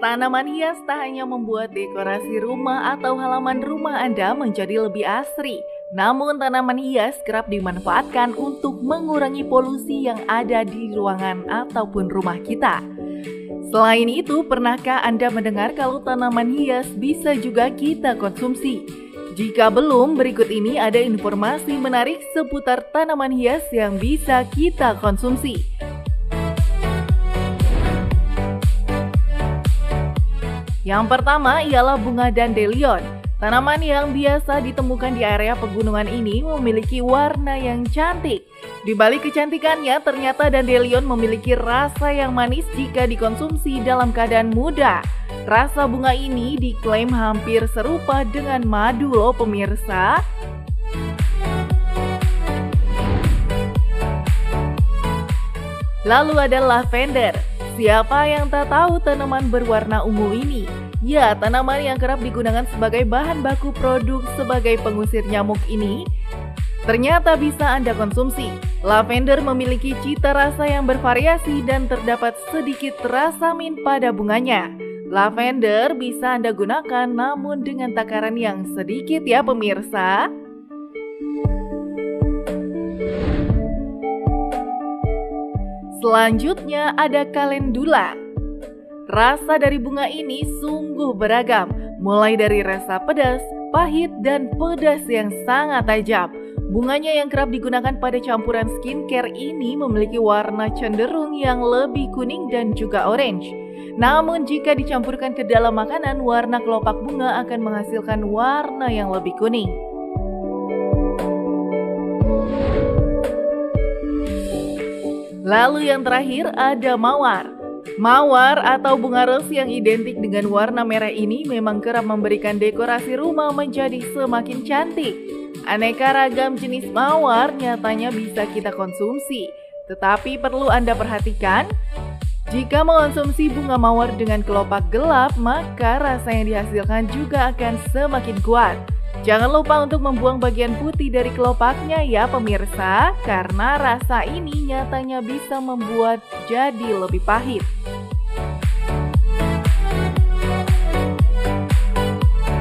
Tanaman hias tak hanya membuat dekorasi rumah atau halaman rumah Anda menjadi lebih asri, namun tanaman hias kerap dimanfaatkan untuk mengurangi polusi yang ada di ruangan ataupun rumah kita. Selain itu, pernahkah Anda mendengar kalau tanaman hias bisa juga kita konsumsi? Jika belum, berikut ini ada informasi menarik seputar tanaman hias yang bisa kita konsumsi. Yang pertama ialah bunga dandelion. Tanaman yang biasa ditemukan di area pegunungan ini memiliki warna yang cantik. Di balik kecantikannya, ternyata dandelion memiliki rasa yang manis jika dikonsumsi dalam keadaan muda. Rasa bunga ini diklaim hampir serupa dengan madu loh pemirsa. Lalu ada lavender. Siapa yang tak tahu tanaman berwarna ungu ini? Ya, tanaman yang kerap digunakan sebagai bahan baku produk sebagai pengusir nyamuk ini ternyata bisa Anda konsumsi. Lavender memiliki cita rasa yang bervariasi dan terdapat sedikit rasamin pada bunganya. Lavender bisa Anda gunakan namun dengan takaran yang sedikit ya pemirsa. Selanjutnya ada calendula. Rasa dari bunga ini sungguh beragam, mulai dari rasa pedas, pahit, dan pedas yang sangat tajam. Bunganya yang kerap digunakan pada campuran skincare ini memiliki warna cenderung yang lebih kuning dan juga orange. Namun jika dicampurkan ke dalam makanan, warna kelopak bunga akan menghasilkan warna yang lebih kuning. Lalu yang terakhir ada mawar. Mawar atau bunga ros yang identik dengan warna merah ini memang kerap memberikan dekorasi rumah menjadi semakin cantik. Aneka ragam jenis mawar nyatanya bisa kita konsumsi. Tetapi perlu Anda perhatikan, jika mengonsumsi bunga mawar dengan kelopak gelap, maka rasa yang dihasilkan juga akan semakin kuat. Jangan lupa untuk membuang bagian putih dari kelopaknya ya pemirsa, karena rasa ini nyatanya bisa membuat jadi lebih pahit.